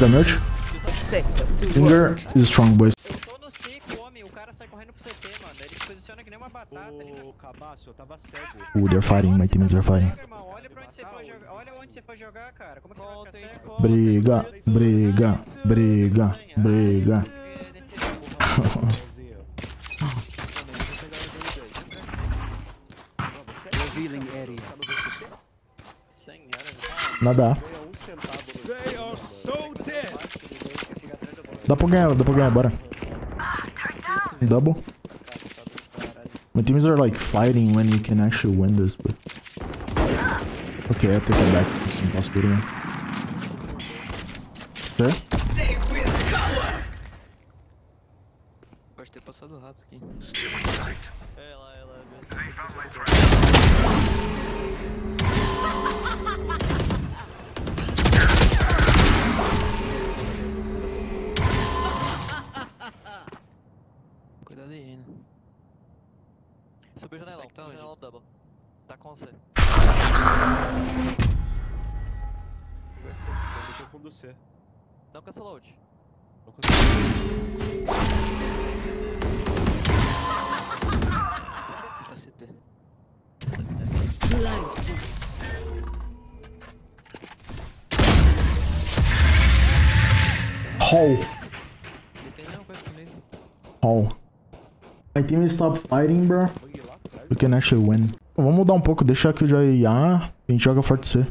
damage. Finger e strong, boys. Ooh, they're fighting. My teammates are fighting. Briga, briga, briga, briga. Nada. Dá pra ganhar, bora. Double. My teams are like fighting when you can actually win this, but... Okay, I'll take it back. It's impossible to win. Sure? Subiu o janelão, tá janelão double. Tá com C. Vai fundo do C. Não cancelou out. Não cancelou. Hole. Hole. My team is stop fighting, bro. We can actually win. Vamos mudar pouco, deixar que eu já ia. A gente joga forte C.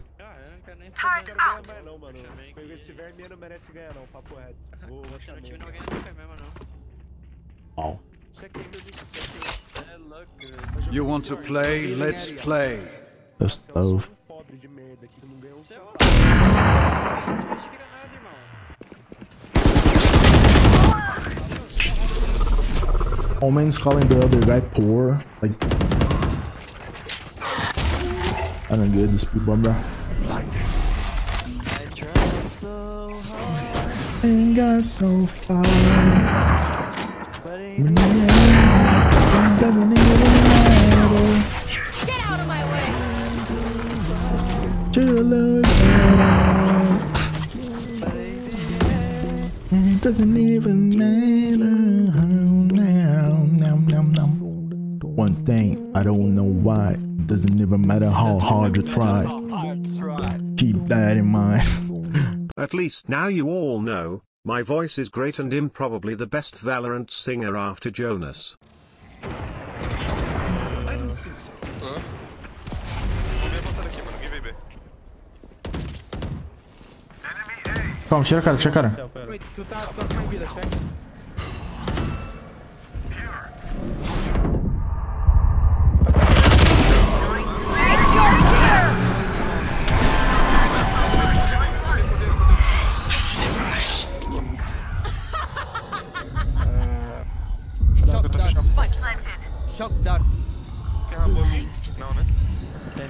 Wow. You want to play? Let's play. That's tough. Omen's calling the other guy poor. Like, I don't get this speed bomb, bro. I tried so hard and got so far. But it doesn't matter. Get out of my way. To look it doesn't even matter. One thing, I don't know why. It doesn't even matter how hard you try. Keep that in mind. At least now you all know, my voice is great and I'm probably the best Valorant singer after Jonas. I don't think so. Calma, tira a cara, tira a cara. Wait, tu tá com vida, certo? Shock dart. Quem roubou o mid? Não, né? Quem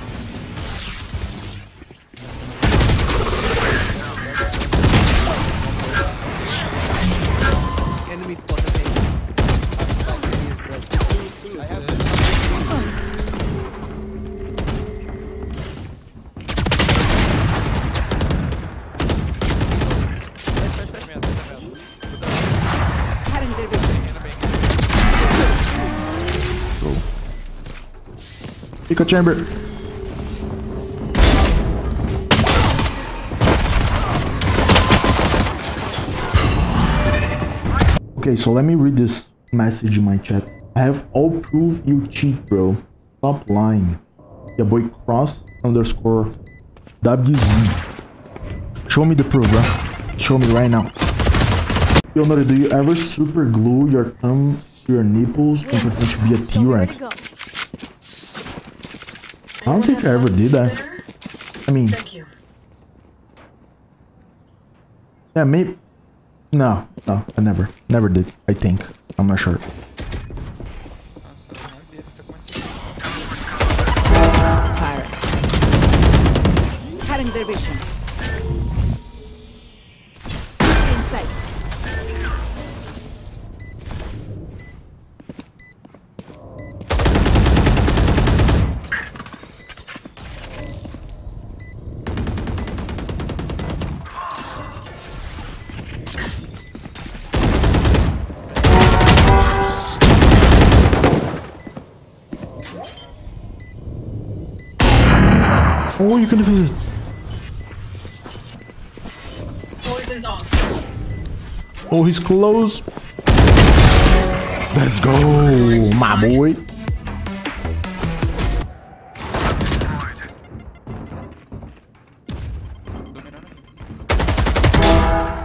Enemy spotted me. I have the echo chamber. Okay, so let me read this message in my chat. I have all proof you cheat, bro. Stop lying. Yeah, boy, cross_WZ. Show me the proof, bro. Show me right now. Yo, Nori, do you ever super glue your thumb to your nipples and pretend to be a T-Rex? I don't think I ever did that. I mean, yeah, maybe No, I never did. I think. I'm not sure. Oh, you can do it. Oh, he's close. Let's go, my boy.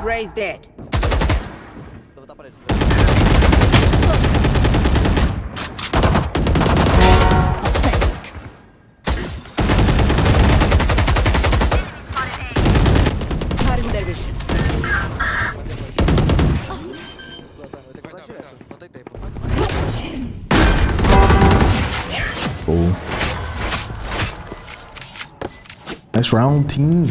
Raise dead. Nice round, team.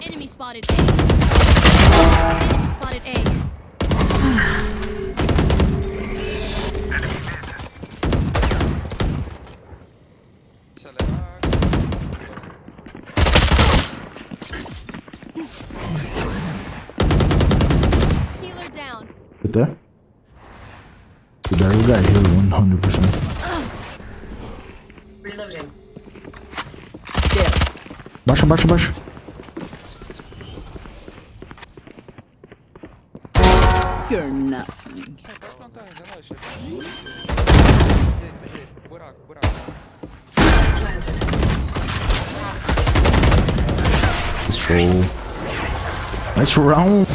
Enemy spotted A. Enemy spotted A. Healer down. Right there. So there we got here 100%. Baixa, baixa, baixa. You're nothing. Nice round.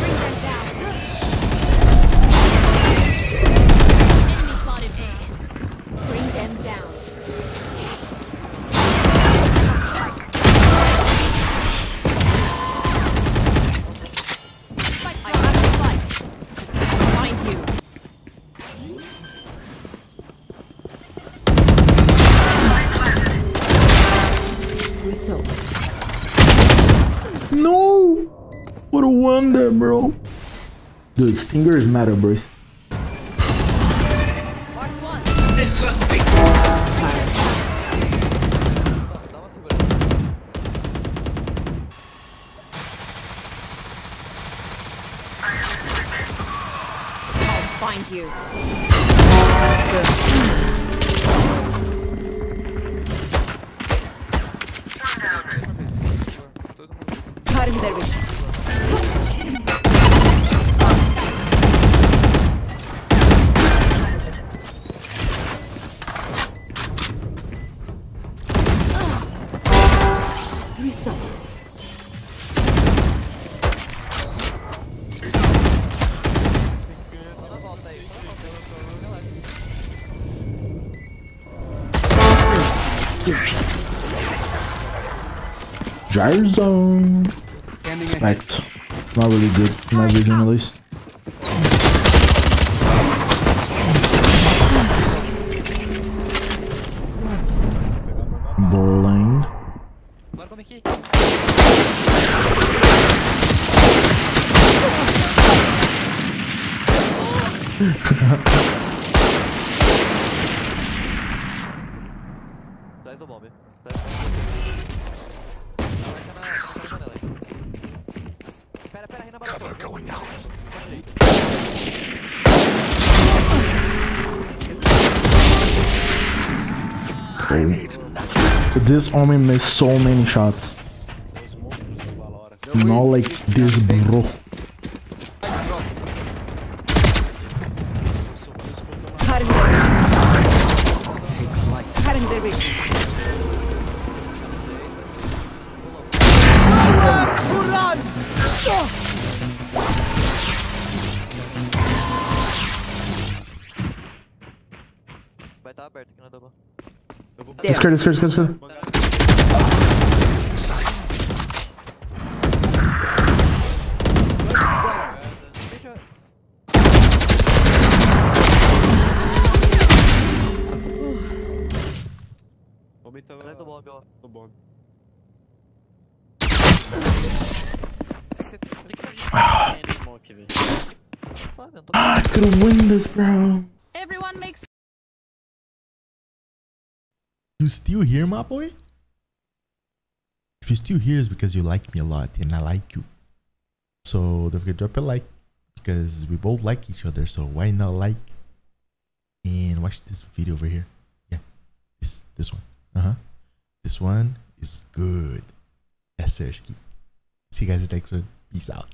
No! What a wonder, bro. Dude, Stinger is mad at Bruce. I'll find you. Results. Gyro zone. Spiked. Not really good. Not region at least. Blind. Cover going out. This Omen missed so many shots. Not like this, bro. Let's go, let's go, let's go. bon. I could win this, bro. Everyone makes. You still here, my boy? If you're still here, it's because you like me a lot and I like you. So don't forget to drop a like because we both like each other. So why not like and watch this video over here? Yeah, this one. This one is good. That's Sersky. See you guys next one. Peace out.